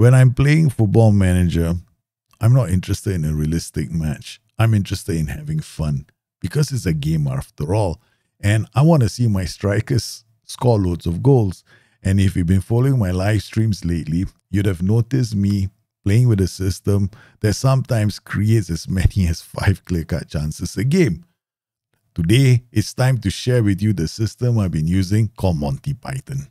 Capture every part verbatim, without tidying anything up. When I'm playing Football Manager, I'm not interested in a realistic match. I'm interested in having fun because it's a game after all. And I want to see my strikers score loads of goals. And if you've been following my live streams lately, you'd have noticed me playing with a system that sometimes creates as many as five clear-cut chances a game. Today, it's time to share with you the system I've been using called Monty Python.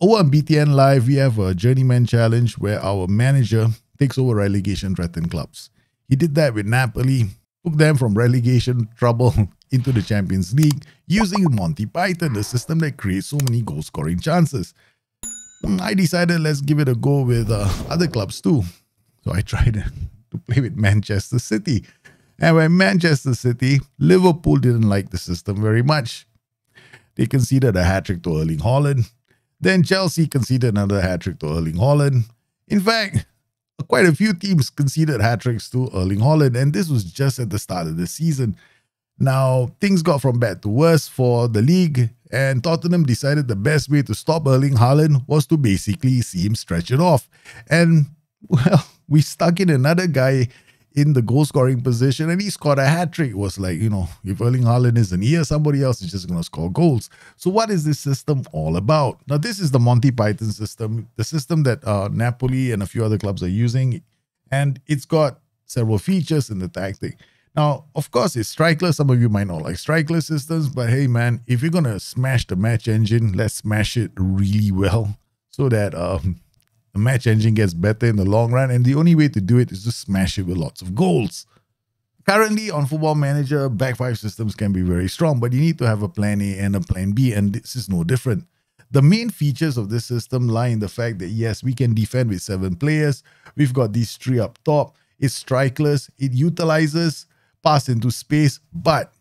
Over on B T N Live, we have a journeyman challenge where our manager takes over relegation-threatened clubs. He did that with Napoli, took them from relegation trouble into the Champions League using Monty Python, the system that creates so many goal-scoring chances. I decided let's give it a go with uh, other clubs too. So I tried to play with Manchester City. And when Manchester City, Liverpool didn't like the system very much. They conceded a hat-trick to Erling Haaland. Then Chelsea conceded another hat-trick to Erling Haaland. In fact, quite a few teams conceded hat-tricks to Erling Haaland, and this was just at the start of the season. Now, things got from bad to worse for the league, and Tottenham decided the best way to stop Erling Haaland was to basically see him stretch it off. And, well, we stuck in another guy in the goal-scoring position, and he scored a hat-trick. It was like, you know, if Erling Haaland isn't here, somebody else is just going to score goals. So what is this system all about? Now, this is the Monty Python system, the system that uh, Napoli and a few other clubs are using, and it's got several features in the tactic. Now, of course, it's strikeless. Some of you might not like strikeless systems, but hey, man, if you're going to smash the match engine, let's smash it really well so that um, the match engine gets better in the long run. And the only way to do it is to smash it with lots of goals. Currently, on Football Manager, back five systems can be very strong, but you need to have a plan A and a plan B, and this is no different. The main features of this system lie in the fact that, yes, we can defend with seven players. We've got these three up top. It's strikeless. It utilizes pass into space, but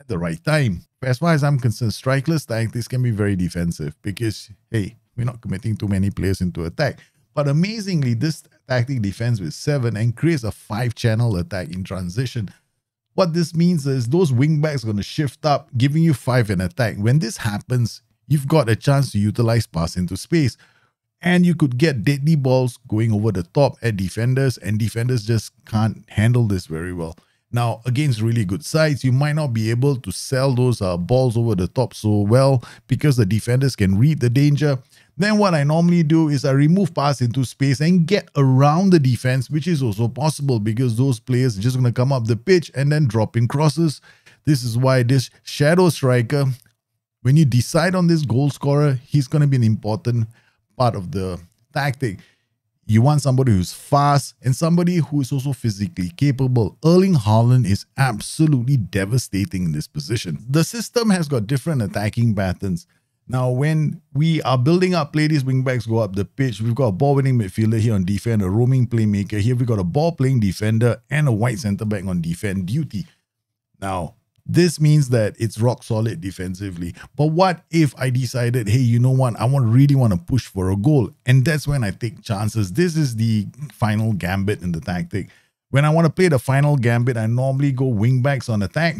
at the right time. As far as I'm concerned, strikeless tactics can be very defensive because, hey, we're not committing too many players into attack. But amazingly, this tactic defends with seven and creates a five-channel attack in transition. What this means is those wingbacks are going to shift up, giving you five in attack. When this happens, you've got a chance to utilize pass into space. And you could get deadly balls going over the top at defenders, and defenders just can't handle this very well. Now, against really good sides, you might not be able to sell those uh, balls over the top so well because the defenders can read the danger. Then what I normally do is I remove pass into space and get around the defense, which is also possible because those players are just going to come up the pitch and then drop in crosses. This is why this shadow striker, when you decide on this goal scorer, he's going to be an important part of the tactic. You want somebody who's fast and somebody who is also physically capable. Erling Haaland is absolutely devastating in this position. The system has got different attacking patterns. Now, when we are building up play, these wingbacks go up the pitch. We've got a ball-winning midfielder here on defense, a roaming playmaker here. We've got a ball-playing defender and a wide centre-back on defense duty. Now, this means that it's rock solid defensively. But what if I decided, hey, you know what? I want really want to push for a goal. And that's when I take chances. This is the final gambit in the tactic. When I want to play the final gambit, I normally go wing backs on attack.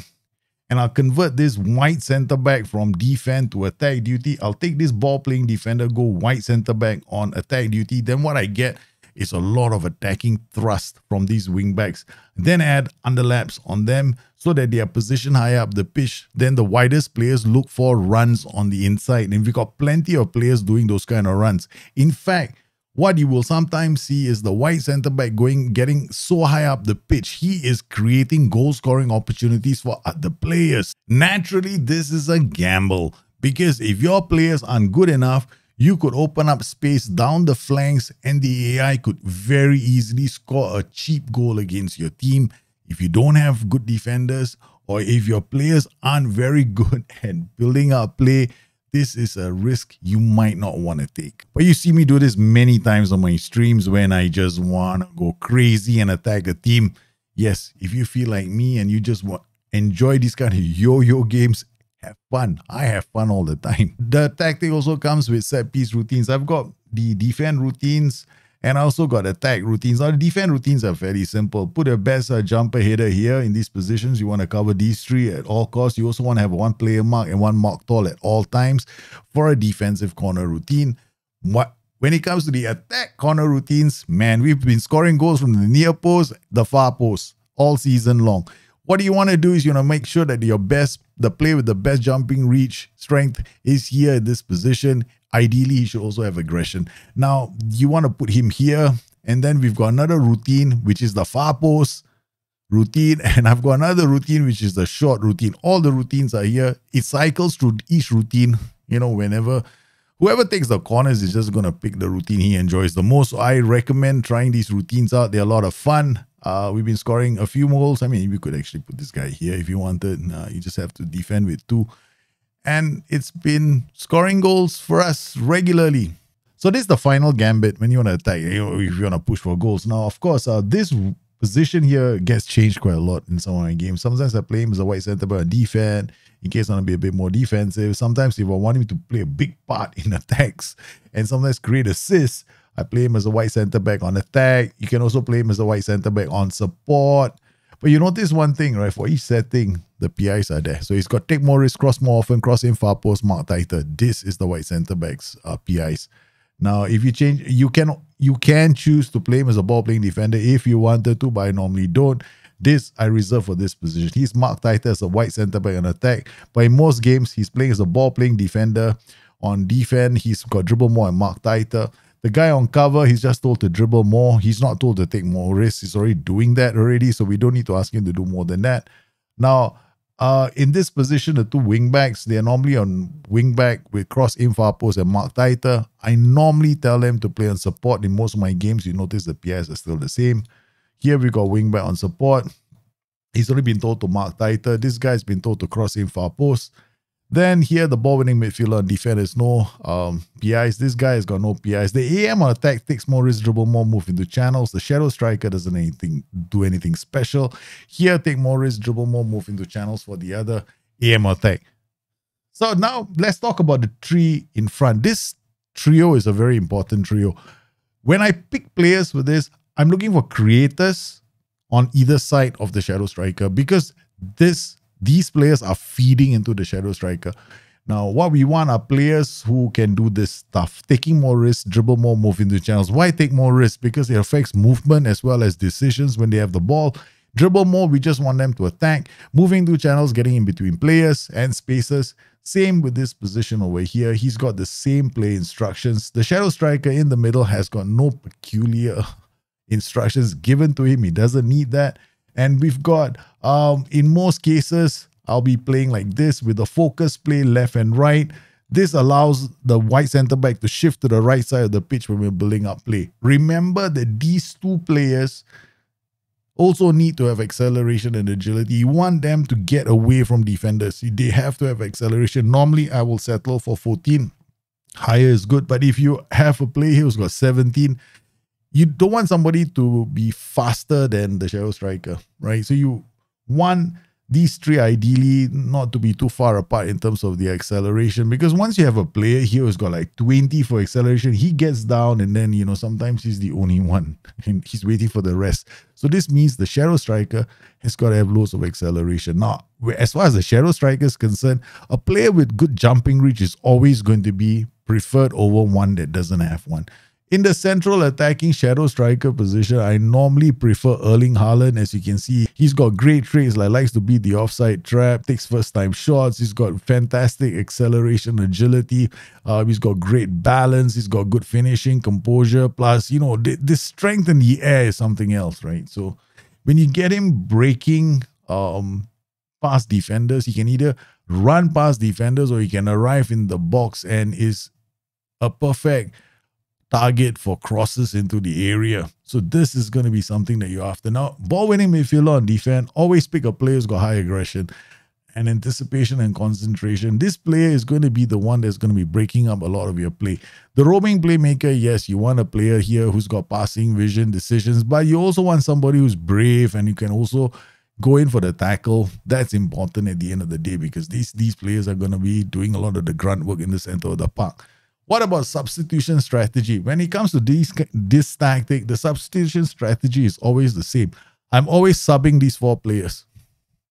And I'll convert this wide centre-back from defense to attack duty. I'll take this ball-playing defender, go wide centre-back on attack duty. Then what I get is a lot of attacking thrust from these wingbacks. Then add underlaps on them so that they are positioned higher up the pitch. Then the widest players look for runs on the inside. And we got plenty of players doing those kind of runs. In fact, what you will sometimes see is the wide centre-back going, getting so high up the pitch, he is creating goal-scoring opportunities for other players. Naturally, this is a gamble because if your players aren't good enough, you could open up space down the flanks and the A I could very easily score a cheap goal against your team. If you don't have good defenders or if your players aren't very good at building up play, this is a risk you might not want to take. But you see me do this many times on my streams when I just want to go crazy and attack a team. Yes, if you feel like me and you just want enjoy these kind of yo-yo games, have fun. I have fun all the time. The tactic also comes with set piece routines. I've got the defense routines and I also got attack routines. Now, the defense routines are fairly simple. Put your best uh, jumper header here in these positions. You want to cover these three at all costs. You also want to have one player mark and one mark tall at all times for a defensive corner routine. What when it comes to the attack corner routines, man, we've been scoring goals from the near post, the far post, all season long. What do you want to do is you want to make sure that your best, the player with the best jumping reach strength is here at this position. Ideally, he should also have aggression. Now, you want to put him here. And then we've got another routine, which is the far post routine. And I've got another routine, which is the short routine. All the routines are here. It cycles through each routine. You know, whenever, whoever takes the corners is just going to pick the routine he enjoys the most. So I recommend trying these routines out. They're a lot of fun. Uh, we've been scoring a few goals. I mean, we could actually put this guy here if you wanted. No, you just have to defend with two. And it's been scoring goals for us regularly. So this is the final gambit when you want to attack, you know, if you want to push for goals. Now, of course, uh, this position here gets changed quite a lot in some of my games. Sometimes I play him as a wide centre back, defend, in case I want to be a bit more defensive. Sometimes if I want him to play a big part in attacks and sometimes create assists, I play him as a wide centre back on attack. You can also play him as a wide centre back on support. But you notice one thing, right? For each setting, the P Is are there. So he's got take more risk, cross more often, cross in far post, mark tighter. This is the wide centre back's uh, P Is. Now, if you change, you can you can choose to play him as a ball-playing defender if you wanted to, but I normally don't. This, I reserve for this position. He's marked tighter as a wide centre-back on attack, but in most games, he's playing as a ball-playing defender. On defense, he's got dribble more and marked tighter. The guy on cover, he's just told to dribble more. He's not told to take more risks. He's already doing that already, so we don't need to ask him to do more than that. Now, uh, in this position, the two wingbacks, they're normally on wingback with cross in far post and mark tighter. I normally tell them to play on support. In most of my games, you notice the P Is are still the same. Here we got wingback on support. He's only been told to mark tighter. This guy's been told to cross in far post. Then here, the ball-winning midfielder and defenders, no um, P Is. This guy has got no P Is. The A M on attack takes more risk, dribble more, move into channels. The shadow striker doesn't anything do anything special. Here, take more risk, dribble more, move into channels for the other A M on attack. So now let's talk about the three in front. This trio is a very important trio. When I pick players for this, I'm looking for creators on either side of the shadow striker because this. These players are feeding into the shadow striker. Now, what we want are players who can do this stuff. Taking more risks, dribble more, move into channels. Why take more risks? Because it affects movement as well as decisions when they have the ball. Dribble more, we just want them to attack. Moving through channels, getting in between players and spaces. Same with this position over here. He's got the same play instructions. The shadow striker in the middle has got no peculiar instructions given to him. He doesn't need that. And we've got, um, in most cases, I'll be playing like this with a focus play left and right. This allows the wide centre-back to shift to the right side of the pitch when we're building up play. Remember that these two players also need to have acceleration and agility. You want them to get away from defenders. They have to have acceleration. Normally, I will settle for fourteen. Higher is good. But if you have a player who's got seventeen... you don't want somebody to be faster than the shadow striker, right? So you want these three ideally not to be too far apart in terms of the acceleration, because once you have a player here who's got like twenty for acceleration, he gets down and then, you know, sometimes he's the only one and he's waiting for the rest. So this means the shadow striker has got to have loads of acceleration. Now, as far as the shadow striker is concerned, a player with good jumping reach is always going to be preferred over one that doesn't have one. In the central attacking shadow striker position, I normally prefer Erling Haaland. As you can see, he's got great traits like likes to beat the offside trap, takes first-time shots, he's got fantastic acceleration, agility, uh, he's got great balance, he's got good finishing, composure, plus, you know, th this strength in the air is something else, right? So when you get him breaking um, past defenders, he can either run past defenders or he can arrive in the box and is a perfect target for crosses into the area. So this is going to be something that you're after. Now, ball-winning midfielder on defense, always pick a player who's got high aggression and anticipation and concentration. This player is going to be the one that's going to be breaking up a lot of your play. The roaming playmaker, yes, you want a player here who's got passing, vision, decisions, but you also want somebody who's brave and you can also go in for the tackle. That's important at the end of the day because these, these players are going to be doing a lot of the grunt work in the center of the park. What about substitution strategy? When it comes to these, this tactic, the substitution strategy is always the same. I'm always subbing these four players.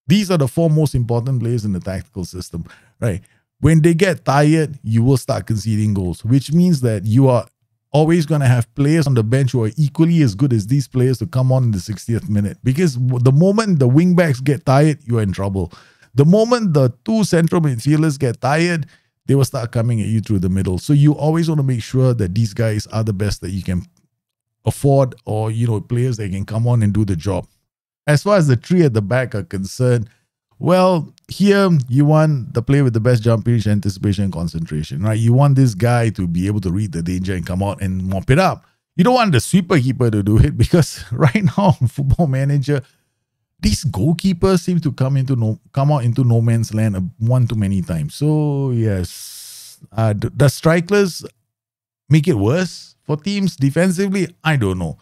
These are the four most important players in the tactical system, right? When they get tired, you will start conceding goals, which means that you are always going to have players on the bench who are equally as good as these players to come on in the sixtieth minute. Because the moment the wingbacks get tired, you're in trouble. The moment the two central midfielders get tired, they will start coming at you through the middle. So you always want to make sure that these guys are the best that you can afford, or, you know, players that can come on and do the job. As far as the three at the back are concerned, well, here you want the player with the best jump pitch, anticipation, and concentration, right? You want this guy to be able to read the danger and come out and mop it up. You don't want the sweeper keeper to do it, because right now on Football Manager, these goalkeepers seem to come into no come out into no man's land one too many times. So yes, uh, the strikers make it worse for teams defensively. I don't know,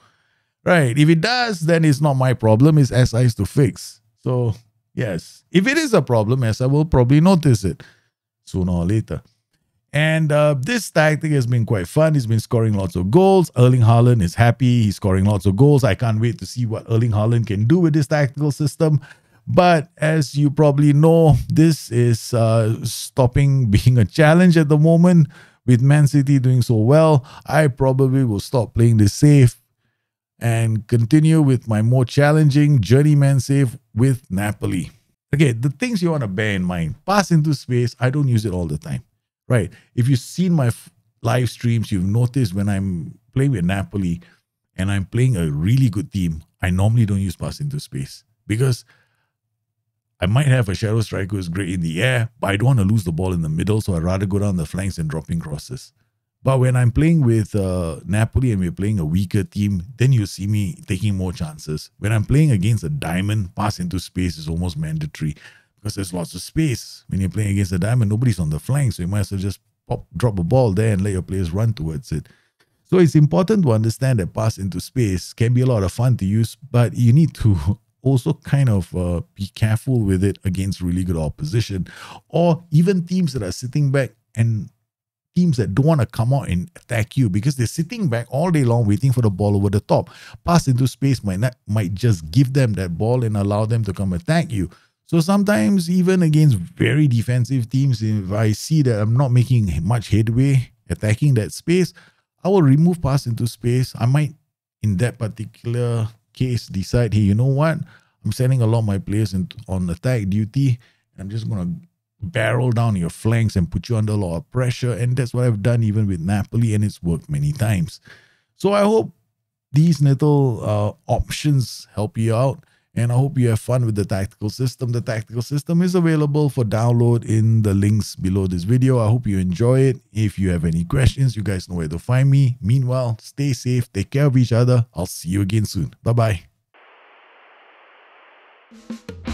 right? If it does, then it's not my problem. It's S I's to fix. So. Yes, if it is a problem, as I will probably notice it sooner or later. And uh, this tactic has been quite fun. He's been scoring lots of goals. Erling Haaland is happy. He's scoring lots of goals. I can't wait to see what Erling Haaland can do with this tactical system. But as you probably know, this is uh, stopping being a challenge at the moment. With Man City doing so well, I probably will stop playing this safe and continue with my more challenging journeyman save with Napoli. Okay, the things you want to bear in mind. Pass into space, I don't use it all the time, right? If you've seen my live streams, you've noticed when I'm playing with Napoli and I'm playing a really good team, I normally don't use pass into space, because I might have a shadow striker who's great in the air, but I don't want to lose the ball in the middle, so I'd rather go down the flanks and dropping crosses. But when I'm playing with uh, Napoli and we're playing a weaker team, then you see me taking more chances. When I'm playing against a diamond, pass into space is almost mandatory, because there's lots of space. When you're playing against a diamond, nobody's on the flank, so you might as well just pop, drop a ball there and let your players run towards it. So it's important to understand that pass into space can be a lot of fun to use, but you need to also kind of uh, be careful with it against really good opposition, or even teams that are sitting back and teams that don't want to come out and attack you because they're sitting back all day long waiting for the ball over the top. Pass into space might not, might just give them that ball and allow them to come attack you. So sometimes even against very defensive teams, if I see that I'm not making much headway attacking that space, I will remove pass into space. I might, in that particular case, decide, hey, you know what? I'm sending a lot of my players in, on attack duty. I'm just going to barrel down your flanks and put you under a lot of pressure, and that's what I've done even with Napoli, and it's worked many times. So I hope these little uh, options help you out, and I hope you have fun with the tactical system. The tactical system is available for download in the links below this video. I hope you enjoy it. If you have any questions, you guys know where to find me. Meanwhile, stay safe, take care of each other. I'll see you again soon. Bye bye.